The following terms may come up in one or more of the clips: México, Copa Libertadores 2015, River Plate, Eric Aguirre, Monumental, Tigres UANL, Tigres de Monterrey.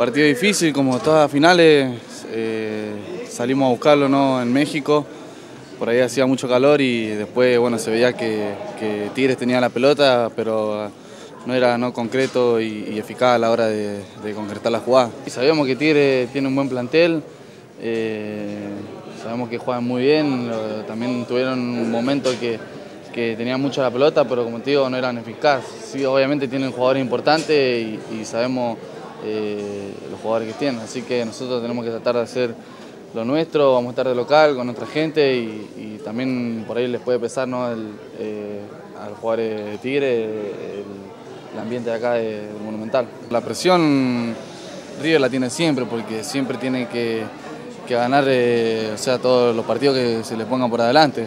Partido difícil, como todas las finales, salimos a buscarlo, ¿no?, en México. Por ahí hacía mucho calor y después, bueno, se veía que Tigres tenía la pelota, pero no era concreto y eficaz a la hora de concretar la jugada. Y sabíamos que Tigres tiene un buen plantel, sabemos que juegan muy bien, también tuvieron un momento que tenían mucho la pelota, pero como te digo, no eran eficaz. Sí, obviamente tienen jugadores importantes y sabemos los jugadores que tienen, así que nosotros tenemos que tratar de hacer lo nuestro, vamos a estar de local con nuestra gente y también por ahí les puede pesar, ¿no?, al jugar Tigre, el ambiente de acá del Monumental. La presión River la tiene siempre, porque siempre tiene que ganar todos los partidos que se le pongan por adelante.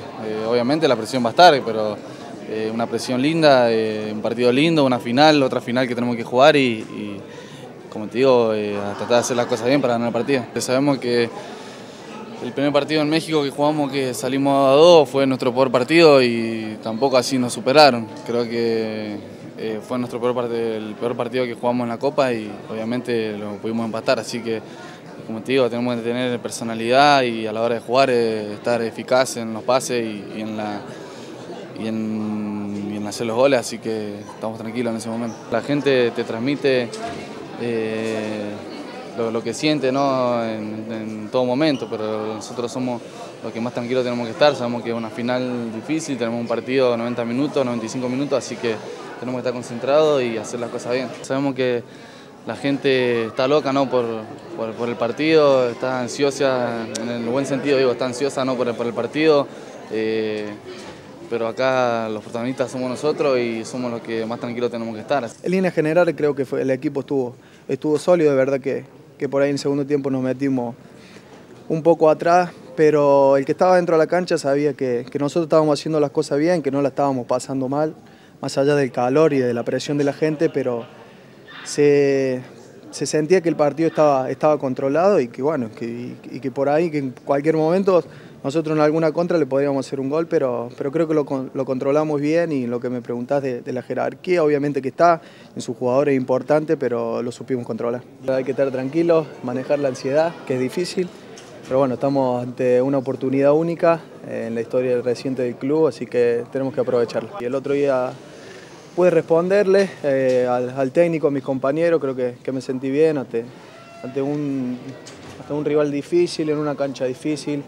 Obviamente la presión va a estar, pero una presión linda, un partido lindo, una final, otra final que tenemos que jugar y como te digo, a tratar de hacer las cosas bien para ganar el partido. Sabemos que el primer partido en México que jugamos, que salimos a 2, fue nuestro peor partido y tampoco así nos superaron. Creo que fue nuestro el peor partido que jugamos en la Copa y obviamente lo pudimos empatar. Así que, como te digo, tenemos que tener personalidad y a la hora de jugar estar eficaz en los pases y en hacer los goles. Así que estamos tranquilos en ese momento. La gente te transmite lo que siente, ¿no?, en todo momento, pero nosotros somos los que más tranquilos tenemos que estar. Sabemos que es una final difícil, tenemos un partido de 90 minutos, 95 minutos, así que tenemos que estar concentrados y hacer las cosas bien. Sabemos que la gente está loca, ¿no?, por el partido, está ansiosa, en el buen sentido digo, está ansiosa, ¿no?, por el partido, pero acá los protagonistas somos nosotros y somos los que más tranquilos tenemos que estar. En línea general creo que el equipo estuvo sólido, de verdad que por ahí en el segundo tiempo nos metimos un poco atrás, pero el que estaba dentro de la cancha sabía que nosotros estábamos haciendo las cosas bien, que no la estábamos pasando mal, más allá del calor y de la presión de la gente, pero se sentía que el partido estaba controlado y que bueno, que por ahí, que en cualquier momento nosotros en alguna contra le podríamos hacer un gol, pero creo que lo controlamos bien. Y lo que me preguntás de la jerarquía, obviamente que está, en sus jugadores es importante, pero lo supimos controlar. Hay que estar tranquilos, manejar la ansiedad, que es difícil, pero bueno, estamos ante una oportunidad única en la historia reciente del club, así que tenemos que aprovecharla. Y el otro día pude responderle al técnico, a mis compañeros, creo que me sentí bien ante un rival difícil, en una cancha difícil,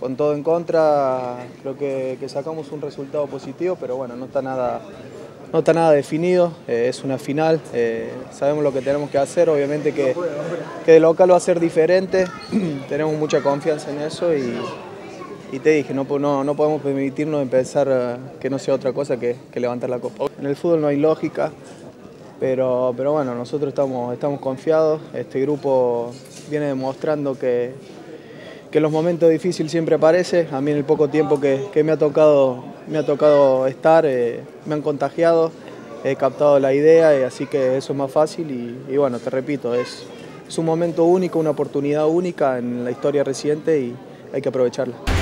con todo en contra. Creo que sacamos un resultado positivo, pero bueno, no está nada definido, es una final, sabemos lo que tenemos que hacer, obviamente que de local va a ser diferente, tenemos mucha confianza en eso y te dije, no podemos permitirnos empezar que no sea otra cosa que levantar la copa. En el fútbol no hay lógica, pero bueno, nosotros estamos confiados. Este grupo viene demostrando que los momentos difíciles siempre aparecen. A mí en el poco tiempo que me ha tocado estar, me han contagiado, he captado la idea, y así que eso es más fácil. Y bueno, te repito, es un momento único, una oportunidad única en la historia reciente y hay que aprovecharla.